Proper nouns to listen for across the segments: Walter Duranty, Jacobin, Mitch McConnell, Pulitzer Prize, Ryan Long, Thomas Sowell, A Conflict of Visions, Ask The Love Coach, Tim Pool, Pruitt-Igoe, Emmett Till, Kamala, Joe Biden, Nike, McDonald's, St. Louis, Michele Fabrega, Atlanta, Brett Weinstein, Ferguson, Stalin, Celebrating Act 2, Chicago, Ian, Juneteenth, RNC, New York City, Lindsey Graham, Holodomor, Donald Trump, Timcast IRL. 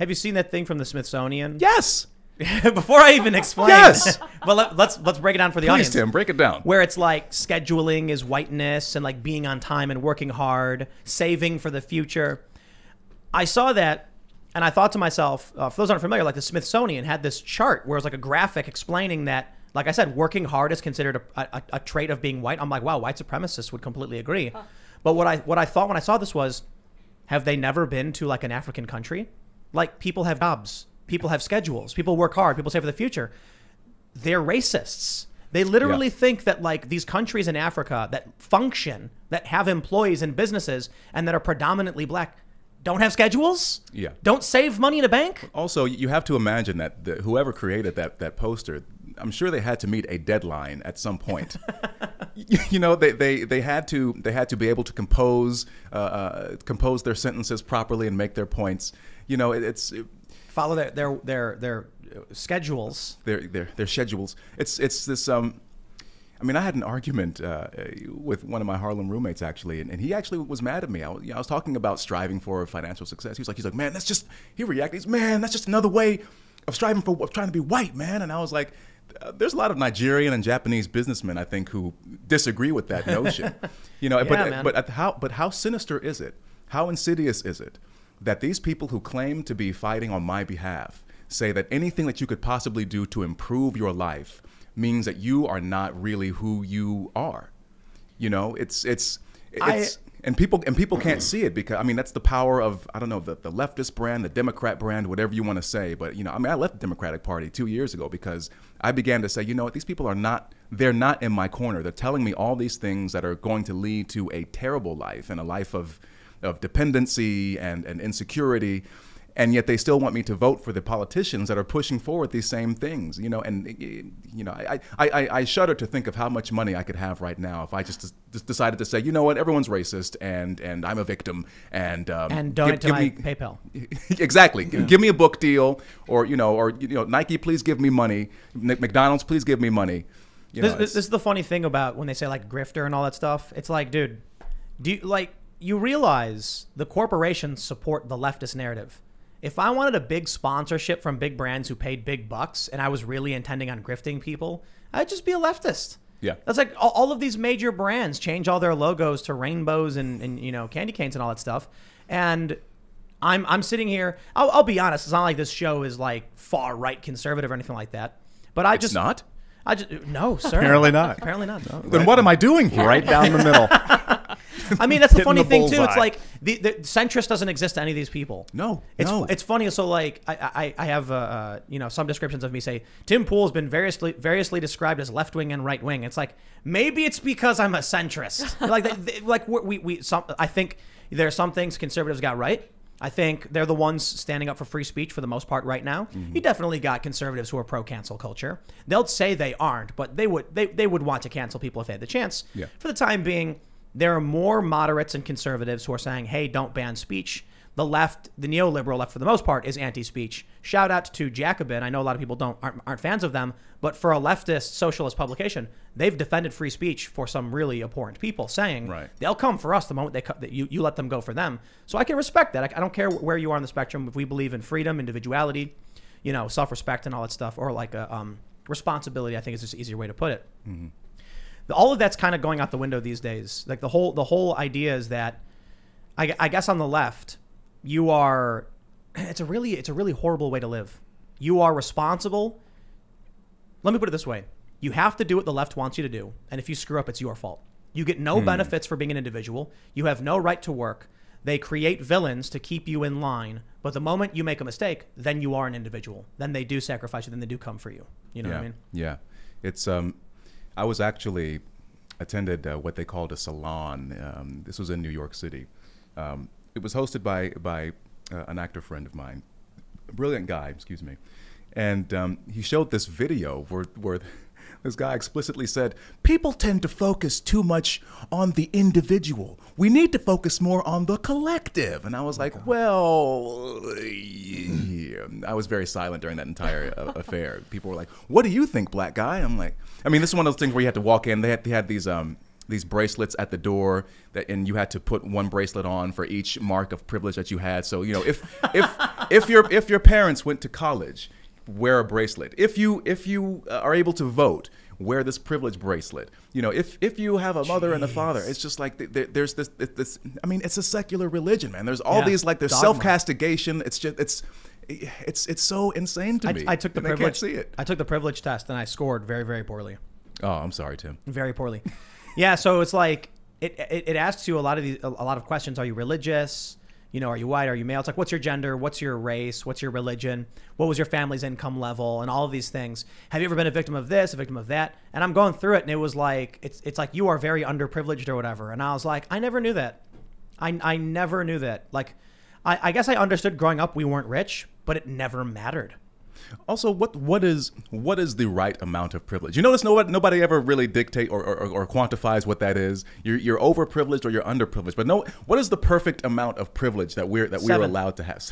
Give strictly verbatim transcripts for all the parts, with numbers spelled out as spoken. Have you seen that thing from the Smithsonian? Yes. Before I even explain. Yes. But let, let's let's break it down for the Please, audience. Please, Tim, break it down. Where it's like scheduling is whiteness and like being on time and working hard, saving for the future. I saw that and I thought to myself, uh, for those who aren't familiar, like the Smithsonian had this chart where it was like a graphic explaining that, like I said, working hard is considered a, a, a trait of being white. I'm like, wow, white supremacists would completely agree. Huh. But what I what I thought when I saw this was, have they never been to like an African country? Like people have jobs, people have schedules, people work hard, people save for the future. They're racists. They literally yeah. think that like these countries in Africa that function, that have employees and businesses and that are predominantly black, don't have schedules, yeah. don't save money in a bank. Also, you have to imagine that the, whoever created that, that poster, I'm sure they had to meet a deadline at some point. you, you know, they, they, they had to they had to be able to compose uh, uh, compose their sentences properly and make their points. You know, it, it's it, follow their their their their schedules. Their their their schedules. It's it's this. Um, I mean, I had an argument uh, with one of my Harlem roommates, actually, and, and he actually was mad at me. I was, you know, I was talking about striving for financial success. He was like, he's like, man, that's just, he reacted, he's, man, that's just another way of striving for, of trying to be white, man. And I was like, there's a lot of Nigerian and Japanese businessmen, I think, who disagree with that notion. You know, yeah, but, but, how, but how sinister is it? How insidious is it that these people who claim to be fighting on my behalf say that anything that you could possibly do to improve your life means that you are not really who you are. You know, it's it's it's I, and people and people can't see it because I mean that's the power of I don't know the, the leftist brand, the Democrat brand, whatever you want to say. But you know, I mean I left the Democratic Party two years ago because I began to say, you know what, these people are not they're not in my corner. They're telling me all these things that are going to lead to a terrible life and a life of of dependency and, and insecurity. And yet they still want me to vote for the politicians that are pushing forward these same things, you know. And you know, I I, I shudder to think of how much money I could have right now if I just, just decided to say, you know what, everyone's racist, and and I'm a victim, and um, and donate give, to give my me, PayPal. Exactly, yeah. Give me a book deal, or you know, or you know, Nike, please give me money. McDonald's, please give me money. You this, know, this, this is the funny thing about when they say like grifter and all that stuff. It's like, dude, do you, like you realize the corporations support the leftist narrative. If I wanted a big sponsorship from big brands who paid big bucks and I was really intending on grifting people, I'd just be a leftist. Yeah. That's like all, all of these major brands change all their logos to rainbows and, and, you know, candy canes and all that stuff. And I'm I'm sitting here. I'll, I'll be honest. It's not like this show is like far right conservative or anything like that. But I it's just not. I just no, sir. Apparently not. Apparently not. No, then right. What am I doing here? Right down the middle. I mean, that's the funny the thing, bullseye. Too. It's like the, the centrist doesn't exist to any of these people. No, it's no. It's funny. So, like, I, I, I have, uh, you know, some descriptions of me say, Tim Pool has been variously, variously described as left-wing and right-wing. It's like, maybe it's because I'm a centrist. Like, they, they, like we, we some, I think there are some things conservatives got right. I think they're the ones standing up for free speech for the most part right now. Mm-hmm. You definitely got conservatives who are pro-cancel culture. They'll say they aren't, but they would, they, they would want to cancel people if they had the chance. Yeah. For the time being, there are more moderates and conservatives who are saying, hey, don't ban speech. The left, the neoliberal left for the most part, is anti-speech. Shout out to Jacobin. I know a lot of people don't aren't, aren't fans of them, but for a leftist socialist publication, they've defended free speech for some really abhorrent people, saying right. they'll come for us the moment they that you, you let them go for them. So I can respect that. I, I don't care where you are on the spectrum. If we believe in freedom, individuality, you know, self-respect and all that stuff, or like a, um, responsibility, I think is just an easier way to put it. Mm-hmm. All of that's kind of going out the window these days. Like the whole the whole idea is that, I, I guess on the left, you are. It's a really it's a really horrible way to live. You are responsible. Let me put it this way: you have to do what the left wants you to do, and if you screw up, it's your fault. You get no mm. benefits for being an individual. You have no right to work. They create villains to keep you in line. But the moment you make a mistake, then you are an individual. Then they do sacrifice you. Then they do come for you. You know yeah. what I mean? Yeah. It's um. I was actually attended uh, what they called a salon. Um, this was in New York City. Um, it was hosted by by uh, an actor friend of mine, a brilliant guy, excuse me. And um, he showed this video where, where this guy explicitly said, people tend to focus too much on the individual. We need to focus more on the collective. And I was like, well, yeah. I was very silent during that entire affair. People were like, what do you think, black guy? I'm like, I mean, this is one of those things where you had to walk in. They had, they had these um, these bracelets at the door that, and you had to put one bracelet on for each mark of privilege that you had. So, you know, if if if your if your parents went to college, wear a bracelet. If you if you are able to vote, wear this privilege bracelet. You know, if if you have a mother Jeez. and a father, it's just like th th there's this, this this. I mean, it's a secular religion, man. There's all yeah, these like there's dogma. self castigation. It's just it's. It's it's so insane to I, me. I took the privilege. I can't see it. I took the privilege test and I scored very very poorly. Oh, I'm sorry, Tim. Very poorly. Yeah. So it's like it, it it asks you a lot of these a lot of questions. Are you religious? You know, are you white? Are you male? It's like, what's your gender? What's your race? What's your religion? What was your family's income level? And all of these things. Have you ever been a victim of this, a victim of that? And I'm going through it, and it was like it's it's like you are very underprivileged or whatever. And I was like, I never knew that. I I never knew that. Like. I, I guess I understood growing up we weren't rich, but it never mattered. Also, what what is what is the right amount of privilege? You notice no, nobody ever really dictate or, or, or quantifies what that is. You're, you're overprivileged or you're underprivileged, but no, what is the perfect amount of privilege that we're that Seven. we're allowed to have?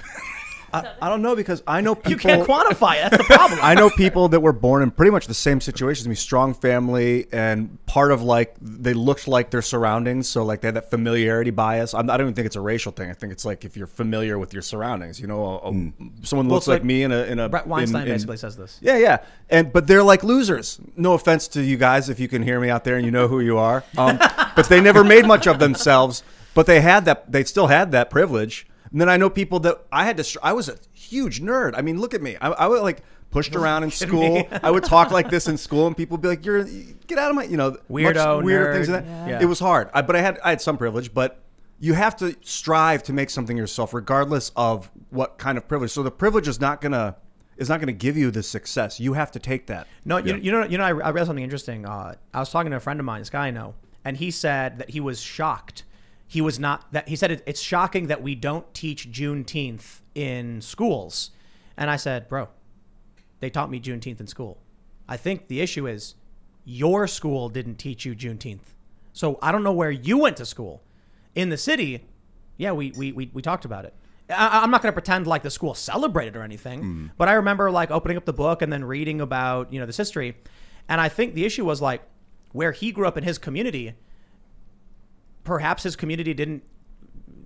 I, I don't know, because I know people... You can't quantify it. That's the problem. I know people that were born in pretty much the same situation as me, strong family, and part of, like, they looked like their surroundings, so, like, they had that familiarity bias. I'm, I don't even think it's a racial thing. I think it's, like, if you're familiar with your surroundings, you know, a, a, mm. someone well, looks like, like me in a... In a Brett Weinstein in, in, basically says this. Yeah, yeah. And But they're, like, losers. No offense to you guys if you can hear me out there and you know who you are. Um, but they never made much of themselves, but they had that. They still had that privilege. And then I know people that I had to, I was a huge nerd. I mean, look at me. I, I was like pushed around in school. I would talk like this in school and people would be like, you're, get out of my, you know, weirdo, weird things like that. Yeah. Yeah. It was hard, I, but I had, I had some privilege, but you have to strive to make something yourself regardless of what kind of privilege. So the privilege is not going to, is not going to give you the success. You have to take that. No, yeah. you, you know, you know, I, I read something interesting. Uh, I was talking to a friend of mine, this guy I know, and he said that he was shocked. He was not that he said it, it's shocking that we don't teach Juneteenth in schools. And I said, bro, they taught me Juneteenth in school. I think the issue is your school didn't teach you Juneteenth. So I don't know where you went to school. In the city, yeah, we we we, we talked about it. I, I'm not going to pretend like the school celebrated or anything, mm. but I remember like opening up the book and then reading about, you know, this history. And I think the issue was like where he grew up in his community. Perhaps his community didn't,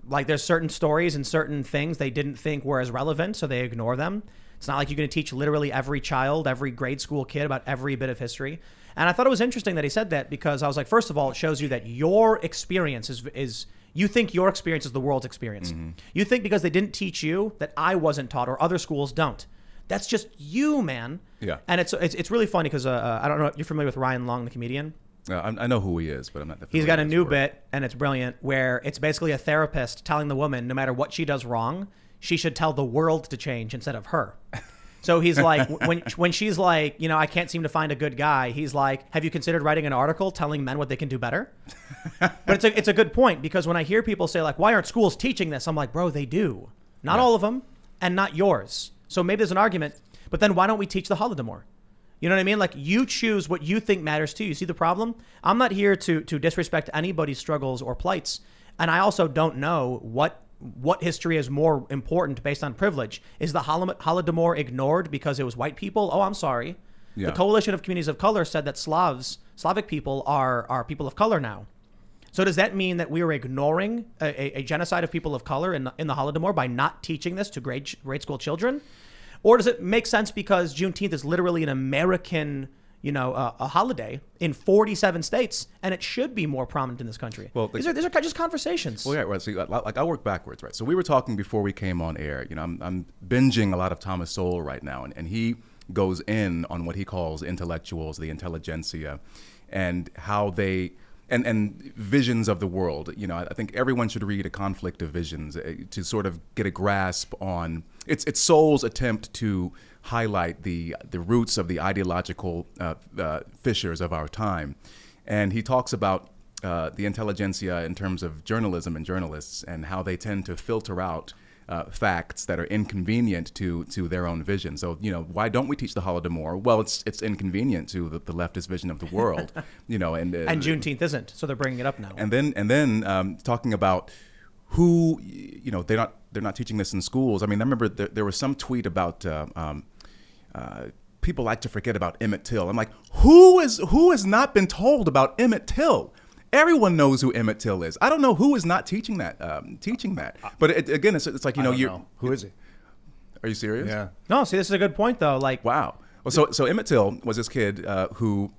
like there's certain stories and certain things they didn't think were as relevant, so they ignore them. It's not like you're going to teach literally every child, every grade school kid about every bit of history. And I thought it was interesting that he said that because I was like, first of all, it shows you that your experience is, is you think your experience is the world's experience. Mm-hmm. You think because they didn't teach you that I wasn't taught or other schools don't. That's just you, man. Yeah. And it's, it's, it's really funny because uh, I don't know if you're familiar with Ryan Long, the comedian. Uh, I know who he is, but I'm not. He's got a new bit, and it's brilliant, where it's basically a therapist telling the woman, no matter what she does wrong, she should tell the world to change instead of her. So he's like, when when she's like, you know, I can't seem to find a good guy. He's like, have you considered writing an article telling men what they can do better? But it's a, it's a good point, because when I hear people say like, why aren't schools teaching this? I'm like, bro, they do. Not yeah. all of them, and not yours. So maybe there's an argument, but then why don't we teach the Holodomor? You know what I mean? Like you choose what you think matters to you. See the problem? I'm not here to to disrespect anybody's struggles or plights. And I also don't know what what history is more important based on privilege. Is the Holodomor ignored because it was white people? Oh, I'm sorry. Yeah. The Coalition of Communities of Color said that Slavs, Slavic people are are people of color now. So does that mean that we are ignoring a, a, a genocide of people of color in the, in the Holodomor by not teaching this to grade grade school children? Or does it make sense because Juneteenth is literally an American, you know, uh, a holiday in forty-seven states, and it should be more prominent in this country? Well, the, these are these are just conversations. Well, yeah, right. So, like, I work backwards, right? So we were talking before we came on air. You know, I'm I'm binging a lot of Thomas Sowell right now, and and he goes in on what he calls intellectuals, the intelligentsia, and how they. And, and visions of the world. You know, I think everyone should read A Conflict of Visions to sort of get a grasp on it's it's Sowell's attempt to highlight the the roots of the ideological uh, uh, fissures of our time. And he talks about uh, the intelligentsia in terms of journalism and journalists and how they tend to filter out uh, facts that are inconvenient to to their own vision. So, you know, why don't we teach the Holodomor? Well, it's it's inconvenient to the, the leftist vision of the world, you know, and, and, and Juneteenth isn't. So they're bringing it up now. And then and then um, talking about who, you know, they're not they're not teaching this in schools. I mean, I remember there, there was some tweet about uh, um, uh, people like to forget about Emmett Till. I'm like, who is who has not been told about Emmett Till? Everyone knows who Emmett Till is. I don't know who is not teaching that. Um, teaching that. But it, again, it's, it's like, you know, you know. Who is it? Are you serious? Yeah. No, see, this is a good point, though. Like, wow. Well, so, so Emmett Till was this kid uh, who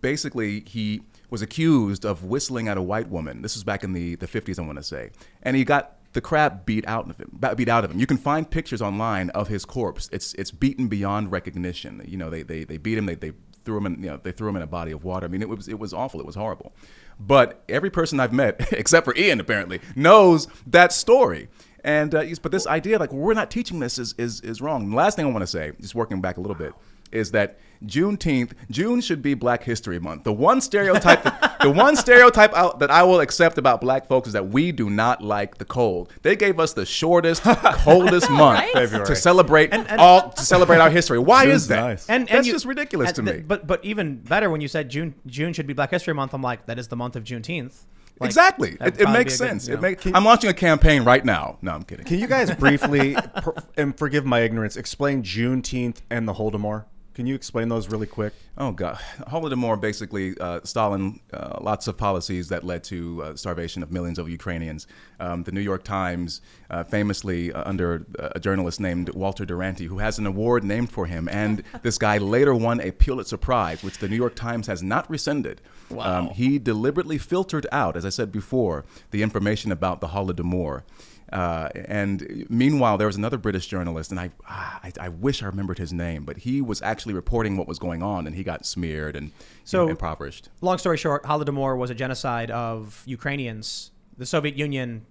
basically he was accused of whistling at a white woman. This was back in the, the fifties, I want to say. And he got the crap beat out of him. Beat out of him. You can find pictures online of his corpse. It's, it's beaten beyond recognition. You know, they, they, they beat him. They, they threw him in, you know, they threw him in a body of water. I mean, it was, it was awful. It was horrible. But every person I've met, except for Ian apparently, knows that story. And uh, but this idea, like, we're not teaching this, is is is wrong. And the last thing I want to say, just working back a little bit, is that Juneteenth, June should be Black History Month. The one stereotype, that, the one stereotype out that I will accept about Black folks is that we do not like the cold. They gave us the shortest, coldest know, month right? to celebrate and, and, all to celebrate our history. Why June's is that? Nice. And, and that's you, just ridiculous to the, me. But but even better, when you said June June should be Black History Month, I'm like, that is the month of Juneteenth. Like, exactly. It, it makes sense. Good, you know. it make, I'm launching a campaign right now. No, I'm kidding. Can you guys briefly, per, and forgive my ignorance, explain Juneteenth and the Holodomor? Can you explain those really quick? Oh, God. Holodomor, basically, uh, Stalin, uh, lots of policies that led to uh, starvation of millions of Ukrainians. Um, the New York Times, uh, famously uh, under a journalist named Walter Duranty, who has an award named for him. And this guy later won a Pulitzer Prize, which the New York Times has not rescinded. Wow. Um, he deliberately filtered out, as I said before, the information about the Holodomor. Uh, and meanwhile, there was another British journalist, and I, ah, I, I wish I remembered his name, but he was actually reporting what was going on, and he got smeared and so, you know, impoverished. Long story short, Holodomor was a genocide of Ukrainians. The Soviet Union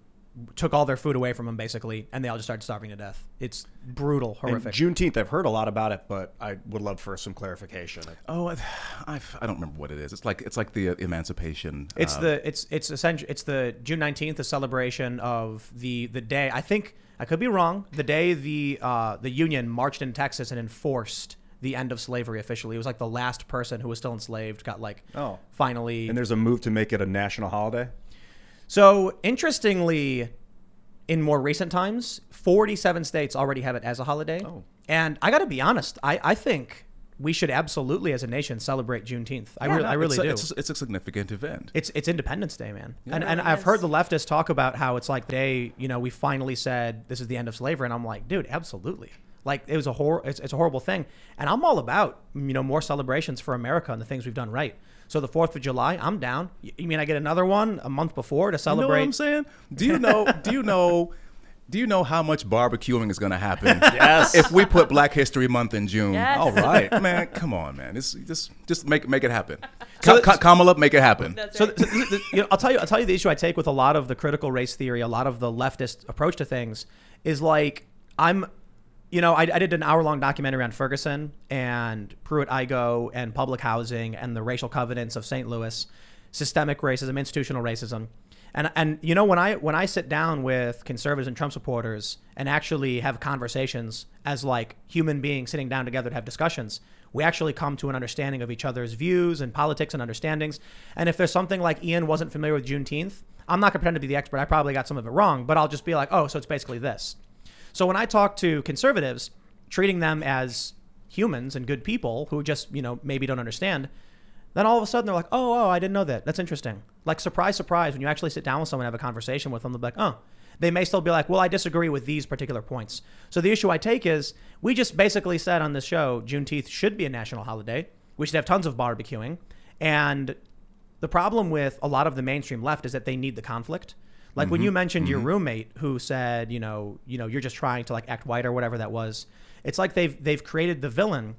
took all their food away from them, basically, and they all just started starving to death. It's brutal, horrific. And Juneteenth, I've heard a lot about it, but I would love for some clarification. Oh, I've, I've, I don't remember what it is. It's like it's like the uh, emancipation. It's uh, the it's it's essentially it's the June nineteenth, the celebration of the the day. I think I could be wrong. The day the uh, the Union marched in Texas and enforced the end of slavery officially. It was like the last person who was still enslaved got like oh finally. And there's a move to make it a national holiday. So interestingly, in more recent times, forty-seven states already have it as a holiday. Oh. And I got to be honest, I, I think we should absolutely, as a nation, celebrate Juneteenth. Yeah, I, re no, I really it's a, do. It's, it's a significant event. It's it's Independence Day, man. Yeah, and and I've heard the leftists talk about how it's like the day, you know, we finally said this is the end of slavery, and I'm like, dude, absolutely. Like it was a hor it's, it's a horrible thing, and I'm all about, you know, more celebrations for America and the things we've done right. So the fourth of July, I'm down. You mean I get another one a month before to celebrate? You know what I'm saying? Do you know? do you know? Do you know how much barbecuing is going to happen? Yes. If we put Black History Month in June, yes. All right, man. Come on, man. It's just just make make it happen. So Ka Ka Kamala, make it happen. Right. So, so you know, I'll tell you. I'll tell you the issue I take with a lot of the critical race theory, a lot of the leftist approach to things, is like I'm. You know, I, I did an hour-long documentary on Ferguson and Pruitt-Igoe and public housing and the racial covenants of Saint Louis, systemic racism, institutional racism, and and you know when I when I sit down with conservatives and Trump supporters and actually have conversations as like human beings sitting down together to have discussions, we actually come to an understanding of each other's views and politics and understandings. And if there's something like Ian wasn't familiar with Juneteenth, I'm not gonna pretend to be the expert. I probably got some of it wrong, but I'll just be like, oh, so it's basically this. So when I talk to conservatives, treating them as humans and good people who just, you know, maybe don't understand, then all of a sudden they're like, oh, oh, I didn't know that. That's interesting. Like, surprise, surprise. When you actually sit down with someone and have a conversation with them, they'll be like, oh. They may still be like, well, I disagree with these particular points. So the issue I take is we just basically said on this show, Juneteenth should be a national holiday. We should have tons of barbecuing. And the problem with a lot of the mainstream left is that they need the conflict. Like mm-hmm, when you mentioned mm-hmm. your roommate who said, you know, you know, you're just trying to like act white or whatever that was. It's like they've they've created the villain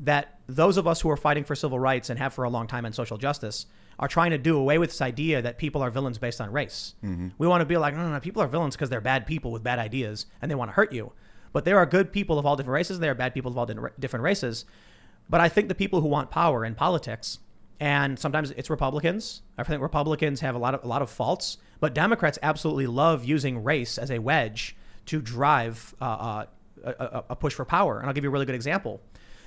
that those of us who are fighting for civil rights and have for a long time and social justice are trying to do away with this idea that people are villains based on race. Mm-hmm. We want to be like, no, no, no, people are villains because they're bad people with bad ideas and they want to hurt you. But there are good people of all different races. There are bad people of all different races. But I think the people who want power in politics, and sometimes it's Republicans. I think Republicans have a lot of a lot of faults, but Democrats absolutely love using race as a wedge to drive uh, uh, a, a push for power. And I'll give you a really good example.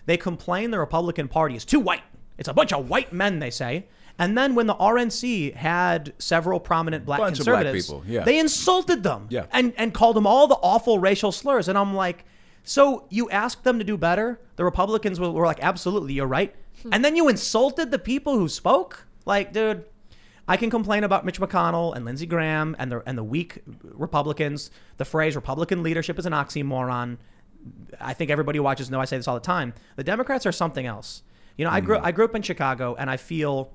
They complain the Republican Party is too white. It's a bunch of white men, they say. And then when the R N C had several prominent black bunch conservatives, of black people. Yeah. They insulted them yeah. and, and called them all the awful racial slurs. And I'm like, so you asked them to do better? The Republicans were, were like, absolutely, you're right. And then you insulted the people who spoke? Like, dude, I can complain about Mitch McConnell and Lindsey Graham and the, and the weak Republicans. The phrase Republican leadership is an oxymoron. I think everybody who watches knows I say this all the time. The Democrats are something else. You know, mm-hmm. I grew I grew up in Chicago, and I feel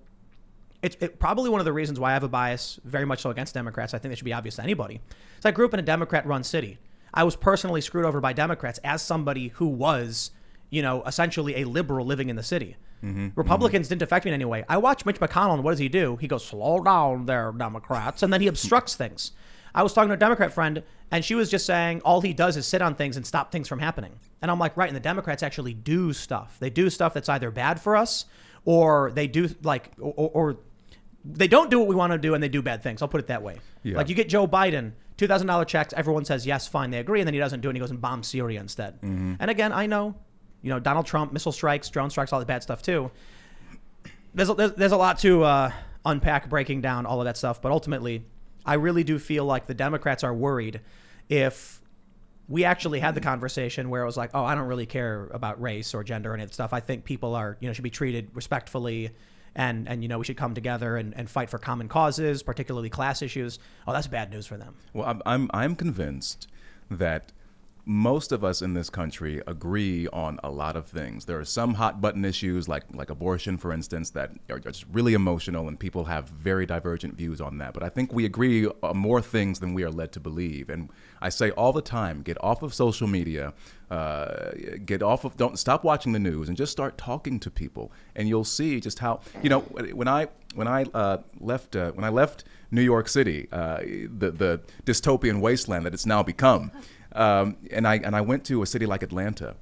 it's it, probably one of the reasons why I have a bias very much so against Democrats. I think that should be obvious to anybody. So I grew up in a Democrat-run city. I was personally screwed over by Democrats as somebody who was, you know, essentially a liberal living in the city. Mm-hmm. Republicans mm-hmm. didn't affect me in any way. I watch Mitch McConnell, and what does he do? He goes, slow down there, Democrats. And then he obstructs things. I was talking to a Democrat friend, and she was just saying all he does is sit on things and stop things from happening. And I'm like, right. And the Democrats actually do stuff. They do stuff that's either bad for us, or they do like, or, or they don't do what we want to do, and they do bad things. I'll put it that way. Yeah. Like you get Joe Biden, two thousand dollar checks. Everyone says, yes, fine. They agree. And then he doesn't do it. And he goes and bombs Syria instead. Mm-hmm. And again, I know, you know, Donald Trump, missile strikes, drone strikes, all the bad stuff too. There's a, there's, there's a lot to uh, unpack breaking down all of that stuff. But ultimately, I really do feel like the Democrats are worried if we actually had the conversation where it was like, oh, I don't really care about race or gender or any of that stuff. I think people are, you know, should be treated respectfully, and, and you know, we should come together and, and fight for common causes, particularly class issues. Oh, that's bad news for them. Well, I'm, I'm, I'm convinced that most of us in this country agree on a lot of things. There are some hot button issues like like abortion, for instance, that are just really emotional, and people have very divergent views on that. But I think we agree on more things than we are led to believe. And I say all the time, get off of social media, uh, get off of, don't stop watching the news, and just start talking to people. And you'll see just how, you know, when I when I uh, left uh, when I left New York City, uh, the the dystopian wasteland that it's now become. Um, and I and I went to a city like Atlanta,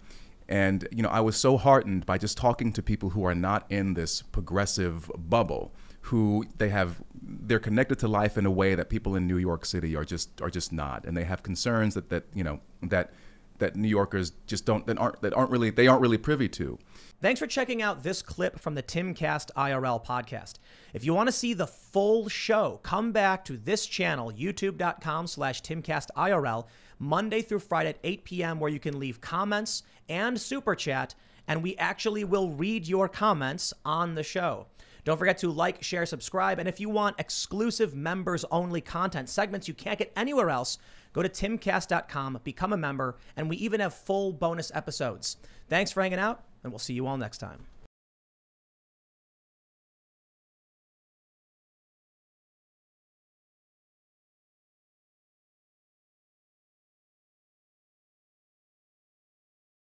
and you know I was so heartened by just talking to people who are not in this progressive bubble, who they have they're connected to life in a way that people in New York City are just are just not, and they have concerns that that you know that that New Yorkers just don't that aren't that aren't really they aren't really privy to. Thanks for checking out this clip from the Timcast I R L podcast. If you want to see the full show, come back to this channel, youtube dot com slash Timcast I R L, Monday through Friday at eight p m, where you can leave comments and super chat, and we actually will read your comments on the show. Don't forget to like, share, subscribe, and if you want exclusive members-only content, segments you can't get anywhere else, go to timcast dot com, become a member, and we even have full bonus episodes. Thanks for hanging out, and we'll see you all next time.